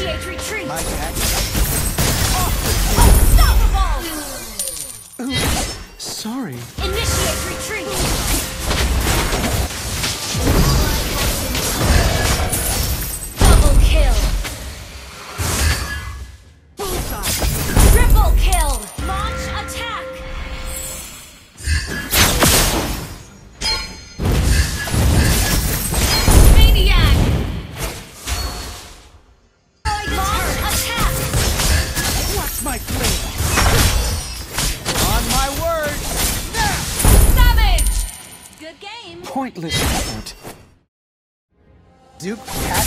Initiate retreat. My bad. Unstoppable! Sorry. Initiate retreat. Double kill. Bullseye. Triple kill. Launch attack. Pointless effort. Duke Cat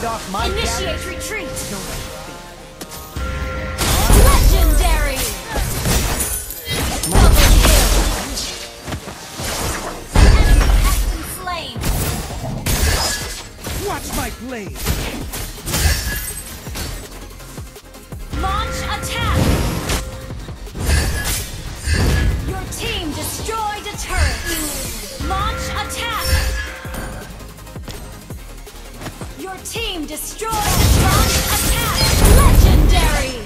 fend off my initiate retreat. Legendary. Double kill. Enemy has been slain. Watch my blade. Launch attack. Your team destroyed a turret. Launch attack. Your team destroyed a launch attack! Legendary!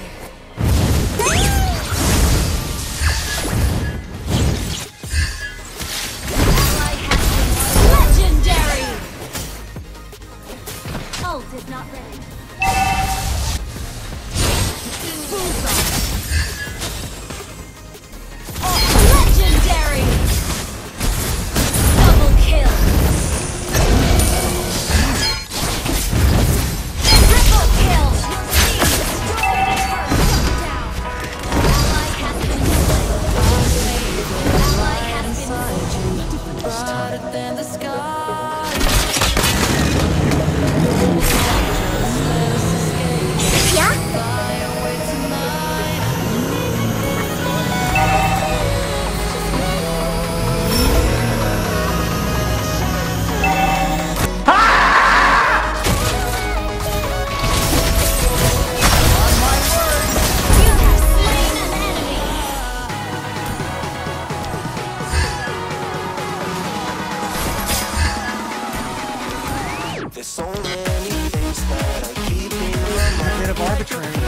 Ally has been legendary! Ult is not ready. Bullseye! Legendary! Double kill! So many things that I keep in my mind.